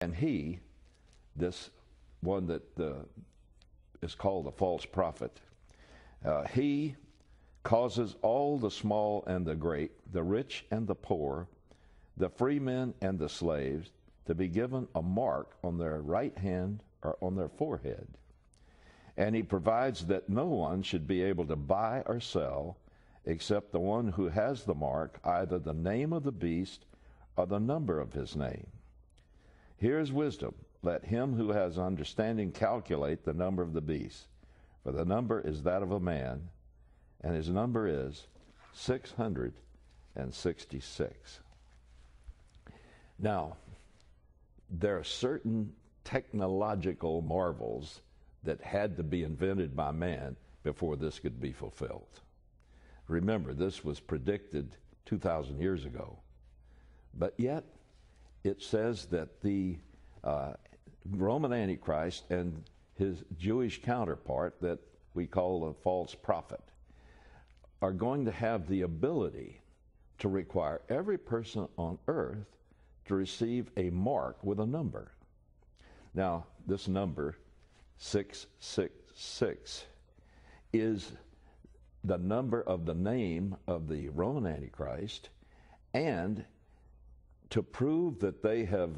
And he, this one that is called the false prophet, he causes all the small and the great, the rich and the poor, the free men and the slaves, to be given a mark on their right hand or on their forehead. And he provides that no one should be able to buy or sell except the one who has the mark, either the name of the beast or the number of his name. Here is wisdom. Let him who has understanding calculate the number of the beast, for the number is that of a man, and his number is 666. Now, there are certain technological marvels that had to be invented by man before this could be fulfilled. Remember, this was predicted 2,000 years ago, but yet it says that the Roman Antichrist and his Jewish counterpart that we call a false prophet are going to have the ability to require every person on earth to receive a mark with a number. Now, this number 666 is the number of the name of the Roman Antichrist, and to prove that they have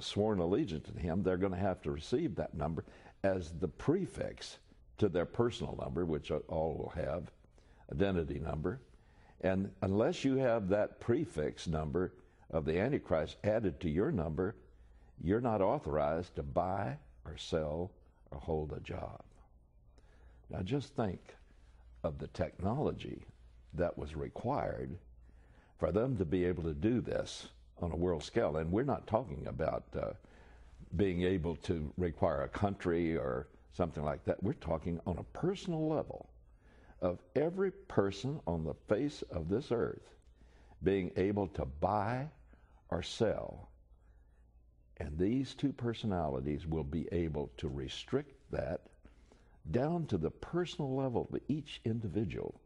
sworn allegiance to him, they're going to have to receive that number as the prefix to their personal number, which all will have, identity number. And unless you have that prefix number of the Antichrist added to your number, you're not authorized to buy or sell or hold a job. Now just think of the technology that was required for them to be able to do this on a world scale. And we're not talking about being able to require a country or something like that. We're talking on a personal level of every person on the face of this earth being able to buy or sell. And these two personalities will be able to restrict that down to the personal level of each individual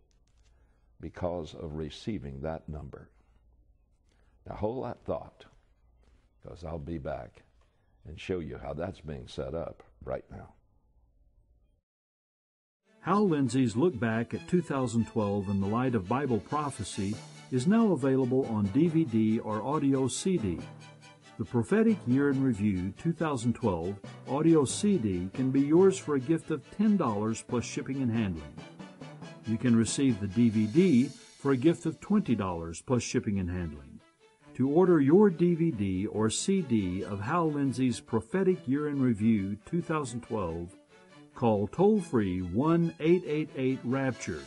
because of receiving that number. Now hold that thought, because I'll be back and show you how that's being set up right now. Hal Lindsey's Look Back at 2012 in the Light of Bible Prophecy is now available on DVD or audio CD. The Prophetic Year in Review 2012 audio CD can be yours for a gift of $10 plus shipping and handling. You can receive the DVD for a gift of $20 plus shipping and handling. To order your DVD or CD of Hal Lindsey's Prophetic Year in Review 2012, call toll-free 1-888-RAPTURE.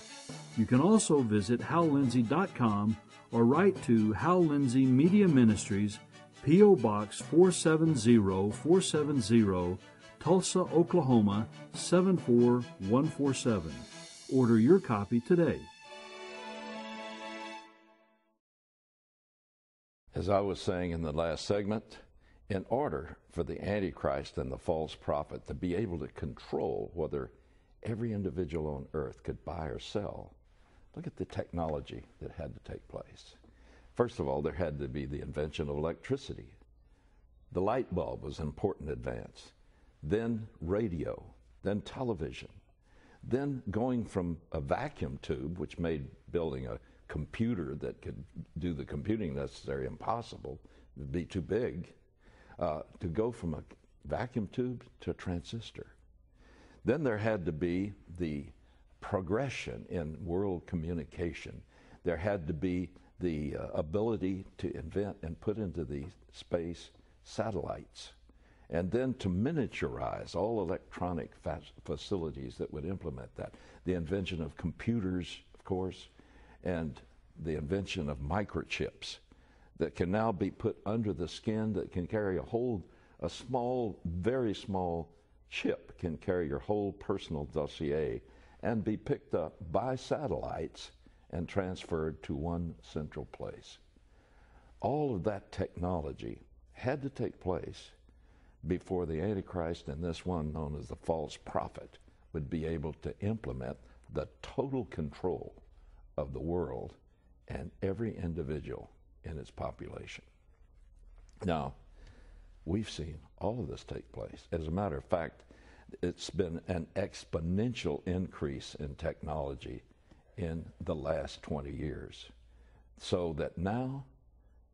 You can also visit hallindsey.com or write to Hal Lindsey Media Ministries, P.O. Box 470-470, Tulsa, Oklahoma 74147. Order your copy today. As I was saying in the last segment, in order for the Antichrist and the false prophet to be able to control whether every individual on earth could buy or sell, look at the technology that had to take place. First of all, there had to be the invention of electricity. The light bulb was an important advance. Then radio, then television, then going from a vacuum tube, which made building a computer that could do the computing necessary impossible, it would be too big, to go from a vacuum tube to a transistor. Then there had to be the progression in world communication. There had to be the ability to invent and put into the space satellites, and then to miniaturize all electronic facilities that would implement that. The invention of computers, of course, and the invention of microchips that can now be put under the skin, that can carry a small, very small chip can carry your whole personal dossier and be picked up by satellites and transferred to one central place. All of that technology had to take place before the Antichrist and this one known as the false prophet would be able to implement the total control of the world and every individual in its population. Now, We've seen all of this take place. As a matter of fact, it's been an exponential increase in technology in the last 20 years. So that now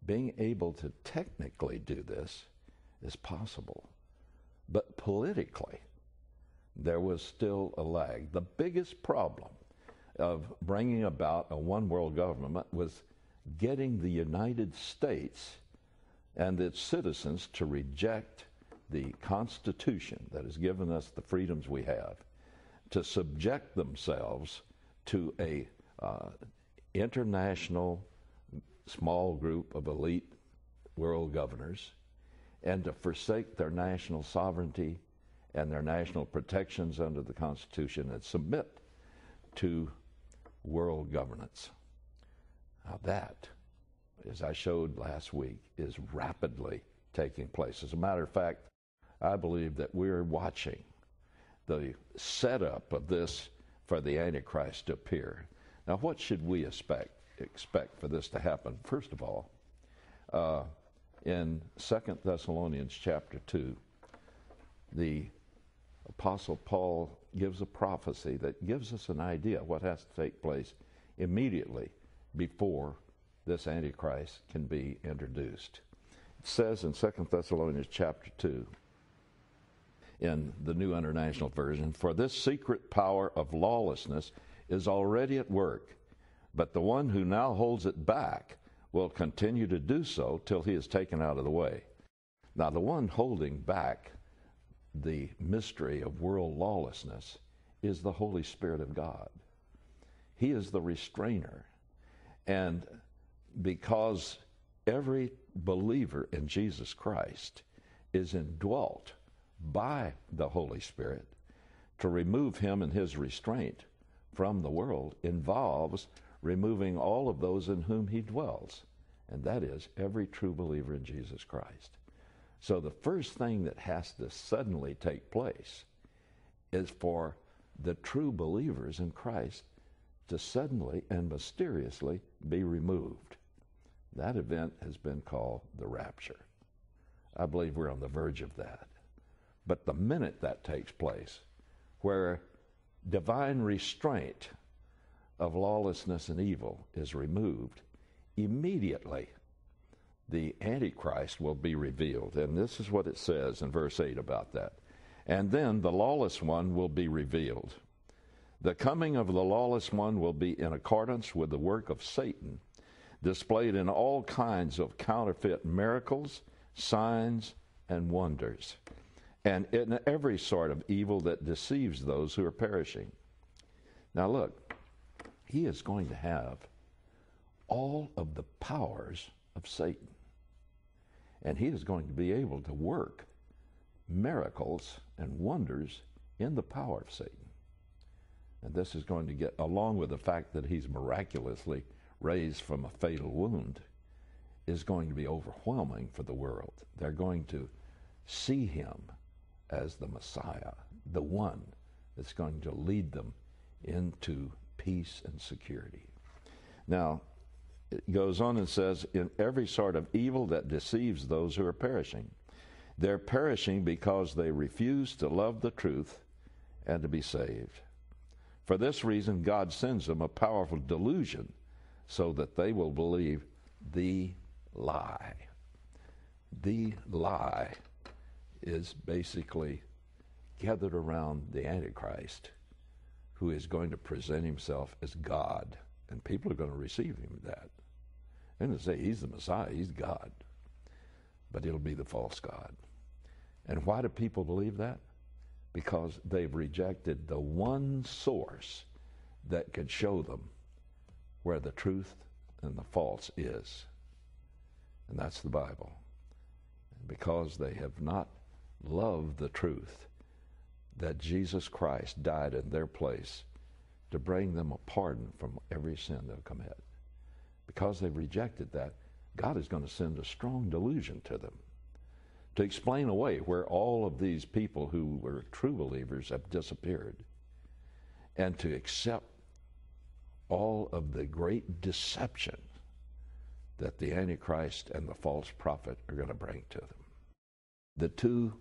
being able to technically do this is possible. But politically, there was still a lag. The biggest problem of bringing about a one-world government was getting the United States and its citizens to reject the Constitution that has given us the freedoms we have, to subject themselves to a international small group of elite world governors, and to forsake their national sovereignty and their national protections under the Constitution and submit to world governance. Now that, as I showed last week, is rapidly taking place. As a matter of fact, I believe that we're watching the setup of this for the Antichrist to appear. Now, what should we expect for this to happen? First of all, in 2 Thessalonians chapter 2, the Apostle Paul gives a prophecy that gives us an idea of what has to take place immediately before this Antichrist can be introduced. It says in 2 Thessalonians chapter 2, in the New International Version, "For this secret power of lawlessness is already at work, but the one who now holds it back will continue to do so till he is taken out of the way." Now, the one holding back the mystery of world lawlessness is the Holy Spirit of God. He is the restrainer. And because every believer in Jesus Christ is indwelt by the Holy Spirit, to remove him and his restraint from the world involves removing all of those in whom he dwells, and that is every true believer in Jesus Christ. So the first thing that has to suddenly take place is for the true believers in Christ to suddenly and mysteriously be removed. That event has been called the rapture. I believe we're on the verge of that. But the minute that takes place, where divine restraint of lawlessness and evil is removed, immediately the Antichrist will be revealed. And this is what it says in verse 8 about that. "And then the lawless one will be revealed. The coming of the lawless one will be in accordance with the work of Satan, displayed in all kinds of counterfeit miracles, signs, and wonders, and in every sort of evil that deceives those who are perishing." Now look, he is going to have all of the powers of Satan, and he is going to be able to work miracles and wonders in the power of Satan. And this is going to get, along with the fact that he's miraculously raised from a fatal wound, is going to be overwhelming for the world. They're going to see him as the Messiah, the one that's going to lead them into peace and security. Now, it goes on and says, "In every sort of evil that deceives those who are perishing." They're perishing because they refuse to love the truth and to be saved. For this reason, God sends them a powerful delusion so that they will believe the lie. The lie is basically gathered around the Antichrist, who is going to present himself as God, and people are going to receive him that. They're going to say, he's the Messiah, he's God, but he'll be the false God. And why do people believe that? Because they've rejected the one source that could show them where the truth and the false is, and that's the Bible. And because they have not loved the truth that Jesus Christ died in their place to bring them a pardon from every sin they'll commit. Because they've rejected that, God is going to send a strong delusion to them to explain away where all of these people who were true believers have disappeared, and to accept all of the great deception that the Antichrist and the false prophet are going to bring to them. the two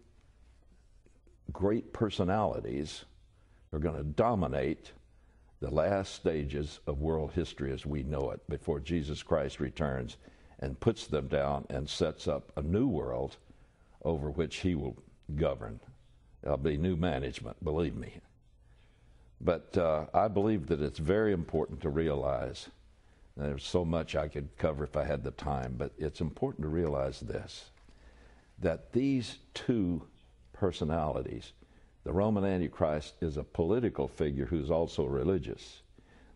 great personalities are going to dominate the last stages of world history as we know it before Jesus Christ returns and puts them down and sets up a new world over which he will govern. There'll be new management, believe me. But I believe that it's very important to realize, and there's so much I could cover if I had the time, but it's important to realize this, that these two personalities, the Roman Antichrist is a political figure who's also religious.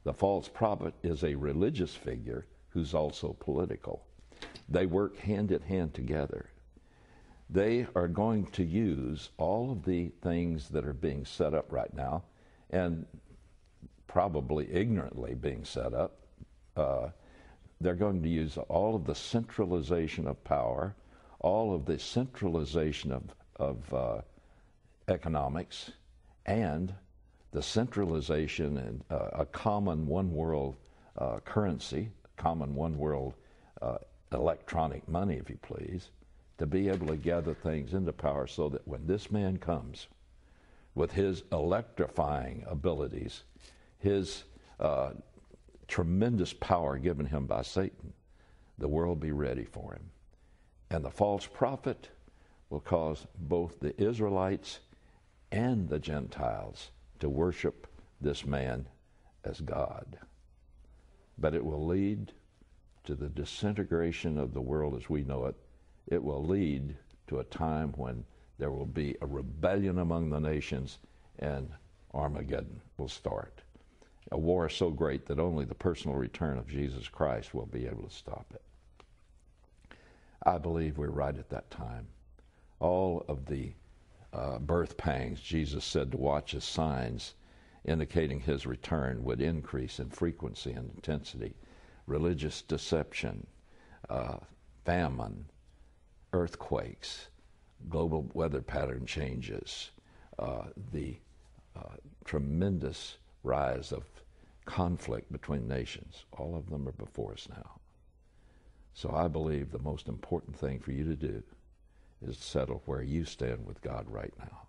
The false prophet is a religious figure who's also political. They work hand in hand together. They are going to use all of the things that are being set up right now, and probably ignorantly being set up. They're going to use all of the centralization of power, all of the centralization of economics, and the centralization and a common one world currency, common one world electronic money, if you please, to be able to gather things into power so that when this man comes with his electrifying abilities, his tremendous power given him by Satan, the world be ready for him. And the false prophet will cause both the Israelites and the Gentiles to worship this man as God. But it will lead to the disintegration of the world as we know it. It will lead to a time when there will be a rebellion among the nations and Armageddon will start. A war so great that only the personal return of Jesus Christ will be able to stop it. I believe we're right at that time. All of the birth pangs Jesus said to watch as signs indicating his return would increase in frequency and intensity. Religious deception, famine, earthquakes, global weather pattern changes, the tremendous rise of conflict between nations. All of them are before us now. So I believe the most important thing for you to do is settle where you stand with God right now.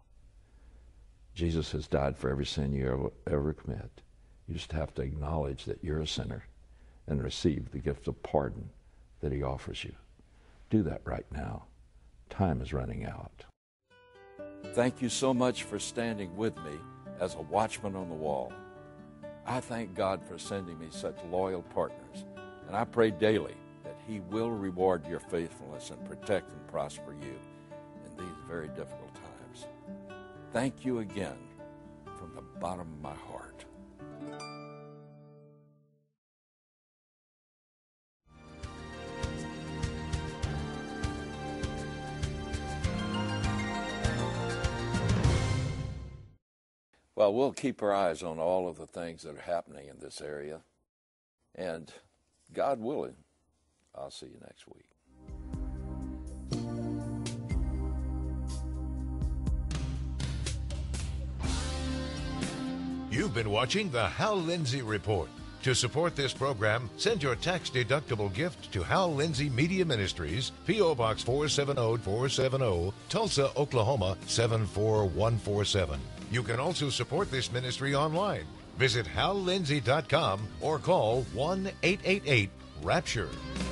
Jesus has died for every sin you ever commit. You just have to acknowledge that you're a sinner and receive the gift of pardon that he offers you. Do that right now. Time is running out. Thank you so much for standing with me as a watchman on the wall. I thank God for sending me such loyal partners, and I pray daily that he will reward your faithfulness and protect and prosper you in these very difficult times. Thank you again from the bottom of my heart. Well, we'll keep our eyes on all of the things that are happening in this area, and God willing, I'll see you next week. You've been watching the Hal Lindsey Report. To support this program, send your tax-deductible gift to Hal Lindsey Media Ministries, P.O. Box 470470, Tulsa, Oklahoma 74147. You can also support this ministry online. Visit hallindsey.com or call 1-888-RAPTURE.